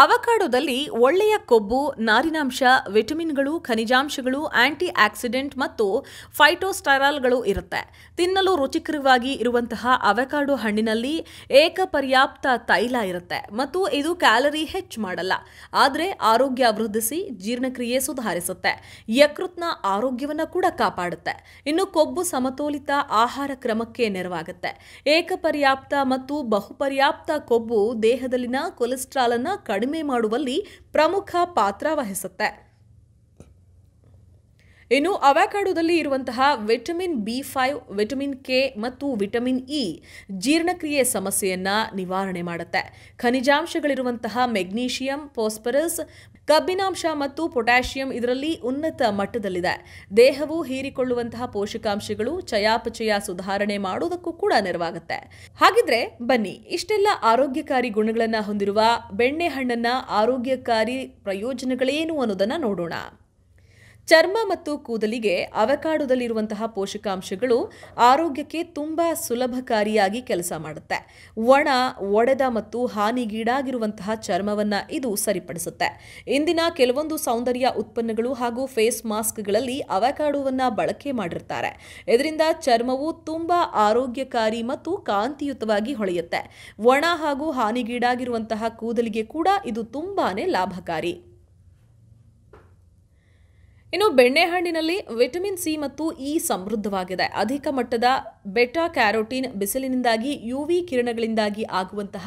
ಅವಕಾಡೋದಲ್ಲಿ ಒಳ್ಳೆಯ ಕೊಬ್ಬು, ನಾರಿನಾಂಶ, ವಿಟಮಿನ್ಗಳು, ಖನಿಜಾಂಶಗಳು, ಆಂಟಿ ಆಕ್ಸಿಡೆಂಟ್ ಮತ್ತು ಫೈಟೋಸ್ಟೆರಾಲ್ಗಳು ಇರುತ್ತೆ. ತಿನ್ನಲು ರುಚಿಕರವಾಗಿ ಇರುವಂತಹ ಅವಕಾಡೋ ಹಣ್ಣಿನಲ್ಲಿ ಏಕಪರ್ಯಾಪ್ತ ತೈಲ ಇರುತ್ತೆ ಮತ್ತು ಇದು ಕ್ಯಾಲರಿ ಹೆಚ್ಚು ಮಾಡಲ್ಲ, ಆದರೆ ಆರೋಗ್ಯ ವೃದ್ಧಿಸಿ ಜೀರ್ಣಕ್ರಿಯೆ ಸುಧಾರಿಸುತ್ತೆ, ಯಕೃತ್ನ ಆರೋಗ್ಯವನ್ನು ಕೂಡ ಕಾಪಾಡುತ್ತೆ. ಇನ್ನು ಕೊಬ್ಬು ಸಮತೋಲಿತ ಆಹಾರ ಕ್ರಮಕ್ಕೆ ನೆರವಾಗುತ್ತೆ. ಏಕಪರ್ಯಾಪ್ತ ಮತ್ತು ಬಹುಪರ್ಯಾಪ್ತ ಕೊಬ್ಬು ದೇಹದಲ್ಲಿನ ಕೊಲೆಸ್ಟ್ರಾಲ್ ಅನ್ನು ಕಡಿಮೆ ಮಾಡುವಲ್ಲಿ ಪ್ರಮುಖ ಪಾತ್ರ ವಹಿಸುತ್ತೆ. ಇನ್ನು ಅವಕಾಡೋದಲ್ಲಿ ಇರುವಂತಹ ವಿಟಮಿನ್ B5, ವಿಟಮಿನ್ K ಮತ್ತು ವಿಟಮಿನ್ E ಜೀರ್ಣಕ್ರಿಯೆ ಸಮಸ್ಯೆಯನ್ನ ನಿವಾರಣೆ ಮಾಡುತ್ತೆ. ಖನಿಜಾಂಶಗಳಿರುವಂತಹ ಮೆಗ್ನೀಷಿಯಂ, ಫಾಸ್ಫರಸ್, ಕಬ್ಬಿನಾಂಶ ಮತ್ತು ಪೊಟ್ಯಾಷಿಯಂ ಇದರಲ್ಲಿ ಉನ್ನತ ಮಟ್ಟದಲ್ಲಿದೆ. ದೇಹವು ಹೀರಿಕೊಳ್ಳುವಂತಹ ಪೋಷಕಾಂಶಗಳು ಚಯಾಪಚಯ ಸುಧಾರಣೆ ಮಾಡೋದಕ್ಕೂ ಕೂಡ ನೆರವಾಗುತ್ತೆ. ಹಾಗಿದ್ರೆ ಬನ್ನಿ, ಇಷ್ಟೆಲ್ಲ ಆರೋಗ್ಯಕಾರಿ ಗುಣಗಳನ್ನ ಹೊಂದಿರುವ ಬೆಣ್ಣೆಹಣ್ಣನ್ನ ಆರೋಗ್ಯಕಾರಿ ಪ್ರಯೋಜನಗಳೇನು ಅನ್ನೋದನ್ನ ನೋಡೋಣ. ಚರ್ಮ ಮತ್ತು ಕೂದಲಿಗೆ ಅವಕಾಡೋದಲ್ಲಿರುವಂತಹ ಪೋಷಕಾಂಶಗಳು ಆರೋಗ್ಯಕ್ಕೆ ತುಂಬಾ ಸುಲಭಕಾರಿಯಾಗಿ ಕೆಲಸ ಮಾಡುತ್ತೆ. ಒಣ, ಒಡೆದ ಮತ್ತು ಹಾನಿಗೀಡಾಗಿರುವಂತಹ ಚರ್ಮವನ್ನು ಇದು ಸರಿಪಡಿಸುತ್ತೆ. ಇಂದಿನ ಕೆಲವೊಂದು ಸೌಂದರ್ಯ ಉತ್ಪನ್ನಗಳು ಹಾಗೂ ಫೇಸ್ ಮಾಸ್ಕ್ಗಳಲ್ಲಿ ಅವಕಾಡೋವನ್ನು ಬಳಕೆ ಮಾಡಿರ್ತಾರೆ. ಇದರಿಂದ ಚರ್ಮವು ತುಂಬಾ ಆರೋಗ್ಯಕಾರಿ ಮತ್ತು ಕಾಂತಿಯುತವಾಗಿ ಹೊಳೆಯುತ್ತೆ. ಒಣ ಹಾಗೂ ಹಾನಿಗೀಡಾಗಿರುವಂತಹ ಕೂದಲಿಗೆ ಕೂಡ ಇದು ತುಂಬಾನೇ ಲಾಭಕಾರಿ. ಇನ್ನು ಬೆಣ್ಣೆಹಣ್ಣಿನಲ್ಲಿ ವಿಟಮಿನ್ ಸಿ ಮತ್ತು ಇ ಸಮೃದ್ಧವಾಗಿದೆ. ಅಧಿಕ ಮಟ್ಟದ ಬೆಟಾ ಕ್ಯಾರೋಟಿನ್ ಬಿಸಿಲಿನಿಂದಾಗಿ UV ಕಿರಣಗಳಿಂದಾಗಿ ಆಗುವಂತಹ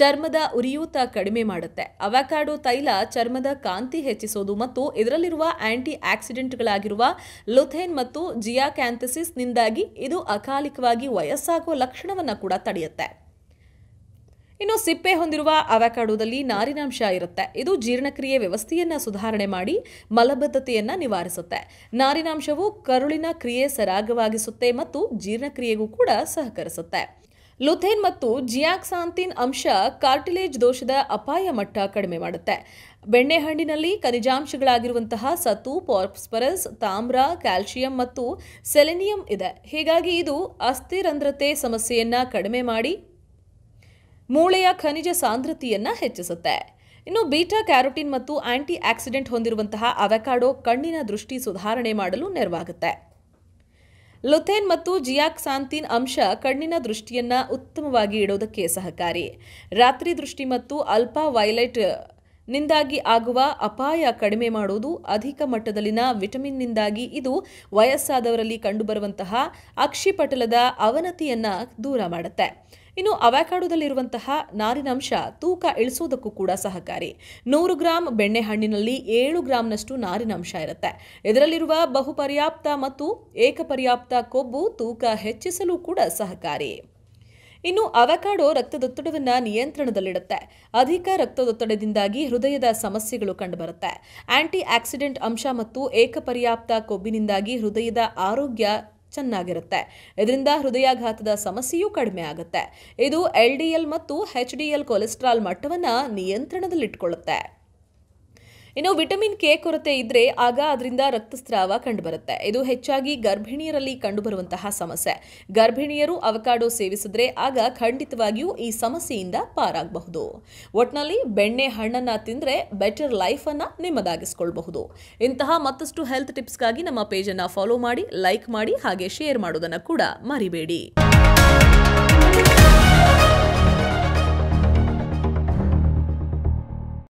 ಚರ್ಮದ ಉರಿಯೂತ ಕಡಿಮೆ ಮಾಡುತ್ತೆ. ಅವಕಾಡೋ ತೈಲ ಚರ್ಮದ ಕಾಂತಿ ಹೆಚ್ಚಿಸೋದು ಮತ್ತು ಇದರಲ್ಲಿರುವ ಆಂಟಿ ಆಕ್ಸಿಡೆಂಟ್ಗಳಾಗಿರುವ ಲುಥೇನ್ ಮತ್ತು ಜಿಯಾಕ್ಯಾಂಥಸಿಸ್ನಿಂದಾಗಿ ಇದು ಅಕಾಲಿಕವಾಗಿ ವಯಸ್ಸಾಗುವ ಲಕ್ಷಣವನ್ನು ಕೂಡ ತಡೆಯುತ್ತೆ. ಇನ್ನು ಸಿಪ್ಪೆ ಹೊಂದಿರುವ ಅವಕಾಡೋದಲ್ಲಿ ನಾರಿನಾಂಶ ಇರುತ್ತೆ. ಇದು ಜೀರ್ಣಕ್ರಿಯೆ ವ್ಯವಸ್ಥೆಯನ್ನು ಸುಧಾರಣೆ ಮಾಡಿ ಮಲಬದ್ಧತೆಯನ್ನು ನಿವಾರಿಸುತ್ತೆ. ನಾರಿನಾಂಶವು ಕರುಳಿನ ಕ್ರಿಯೆ ಸರಾಗವಾಗಿಸುತ್ತೆ ಮತ್ತು ಜೀರ್ಣಕ್ರಿಯೆಗೂ ಕೂಡ ಸಹಕರಿಸುತ್ತೆ. ಲುಥೇನ್ ಮತ್ತು ಜಿಯಾಕ್ಸಾಂಥಿನ್ ಅಂಶ ಕಾರ್ಟಿಲೇಜ್ ದೋಷದ ಅಪಾಯ ಮಟ್ಟ ಕಡಿಮೆ ಮಾಡುತ್ತೆ. ಬೆಣ್ಣೆಹಣ್ಣಿನಲ್ಲಿ ಖನಿಜಾಂಶಗಳಾಗಿರುವಂತಹ ಸತು, ಫಾಸ್ಫರಸ್, ತಾಮ್ರ, ಕ್ಯಾಲ್ಸಿಯಂ ಮತ್ತು ಸೆಲೆನಿಯಂ ಇದೆ. ಹೀಗಾಗಿ ಇದು ಅಸ್ಥಿರಂಧ್ರತೆ ಸಮಸ್ಯೆಯನ್ನು ಕಡಿಮೆ ಮಾಡಿ ಮೂಳೆಯ ಖನಿಜ ಸಾಂದ್ರತೆಯನ್ನು ಹೆಚ್ಚಿಸುತ್ತೆ. ಇನ್ನು ಬೀಟಾ ಕ್ಯಾರೋಟಿನ್ ಮತ್ತು ಆಂಟಿ ಆಕ್ಸಿಡೆಂಟ್ ಹೊಂದಿರುವಂತಹ ಅವಕಾಡೋ ಕಣ್ಣಿನ ದೃಷ್ಟಿ ಸುಧಾರಣೆ ಮಾಡಲು ನೆರವಾಗುತ್ತೆ. ಲುಥೇನ್ ಮತ್ತು ಜಿಯಾಕ್ಸಾಂಥಿನ್ ಅಂಶ ಕಣ್ಣಿನ ದೃಷ್ಟಿಯನ್ನು ಉತ್ತಮವಾಗಿ ಇಡೋದಕ್ಕೆ ಸಹಕಾರಿ. ರಾತ್ರಿ ದೃಷ್ಟಿ ಮತ್ತು ಅಲ್ಫಾ ವೈಲೆಟ್ ನಿಂದಾಗಿ ಆಗುವ ಅಪಾಯ ಕಡಿಮೆ ಮಾಡುವುದು. ಅಧಿಕ ಮಟ್ಟದಲ್ಲಿನ ವಿಟಮಿನ್ನಿಂದಾಗಿ ಇದು ವಯಸ್ಸಾದವರಲ್ಲಿ ಕಂಡುಬರುವಂತಹ ಅಕ್ಷಿಪಟಲದ ಅವನತಿಯನ್ನು ದೂರ ಮಾಡುತ್ತೆ. ಇನ್ನು ಅವಕಾಡೋದಲ್ಲಿರುವಂತಹ ನಾರಿನಾಂಶ ತೂಕ ಇಳಿಸೋದಕ್ಕೂ ಕೂಡ ಸಹಕಾರಿ. 100 ಗ್ರಾಂ ಬೆಣ್ಣೆಹಣ್ಣಿನಲ್ಲಿ 7 ಗ್ರಾಂನಷ್ಟು ನಾರಿನಾಂಶ ಇರುತ್ತೆ. ಇದರಲ್ಲಿರುವ ಬಹುಪರ್ಯಾಪ್ತ ಮತ್ತು ಏಕಪರ್ಯಾಪ್ತ ಕೊಬ್ಬು ತೂಕ ಹೆಚ್ಚಿಸಲು ಕೂಡ ಸಹಕಾರಿ. ಇನ್ನು ಅವಕಾಡೋ ರಕ್ತದೊತ್ತಡವನ್ನು ನಿಯಂತ್ರಣದಲ್ಲಿಡುತ್ತೆ. ಅಧಿಕ ರಕ್ತದೊತ್ತಡದಿಂದಾಗಿ ಹೃದಯದ ಸಮಸ್ಯೆಗಳು ಕಂಡುಬರುತ್ತೆ. ಆಂಟಿ ಆಕ್ಸಿಡೆಂಟ್ ಅಂಶ ಮತ್ತು ಏಕಪರ್ಯಾಪ್ತ ಕೊಬ್ಬಿನಿಂದಾಗಿ ಹೃದಯದ ಆರೋಗ್ಯ ಚೆನ್ನಾಗಿರುತ್ತೆ. ಇದರಿಂದ ಹೃದಯಾಘಾತದ ಸಮಸ್ಯೆಯೂ ಕಡಿಮೆ ಆಗುತ್ತೆ. ಇದು LDL ಮತ್ತು HDL ಕೊಲೆಸ್ಟ್ರಾಲ್ ಮಟ್ಟವನ್ನು ನಿಯಂತ್ರಣದಲ್ಲಿಟ್ಟುಕೊಳ್ಳುತ್ತೆ. ಇನ್ನು ವಿಟಮಿನ್ K ಕೊರತೆ ಇದ್ದರೆ ಆಗ ಅದರಿಂದ ರಕ್ತಸ್ರಾವ ಕಂಡುಬರುತ್ತೆ. ಇದು ಹೆಚ್ಚಾಗಿ ಗರ್ಭಿಣಿಯರಲ್ಲಿ ಕಂಡುಬರುವಂತಹ ಸಮಸ್ಯೆ. ಗರ್ಭಿಣಿಯರು ಅವಕಾಡೋ ಸೇವಿಸಿದ್ರೆ ಆಗ ಖಂಡಿತವಾಗಿಯೂ ಈ ಸಮಸ್ಯೆಯಿಂದ ಪಾರಾಗಬಹುದು. ಒಟ್ಟಿನಲ್ಲಿ ಬೆಣ್ಣೆ ಹಣ್ಣನ್ನು ತಿಂದರೆ ಬೆಟರ್ ಲೈಫನ್ನು ನಿಮ್ಮದಾಗಿಸ್ಕೊಳ್ಬಹುದು. ಇಂತಹ ಮತ್ತಷ್ಟು ಹೆಲ್ತ್ ಟಿಪ್ಸ್ಗಾಗಿ ನಮ್ಮ ಪೇಜನ್ನು ಫಾಲೋ ಮಾಡಿ, ಲೈಕ್ ಮಾಡಿ, ಹಾಗೆ ಶೇರ್ ಮಾಡೋದನ್ನು ಕೂಡ ಮರಿಬೇಡಿ.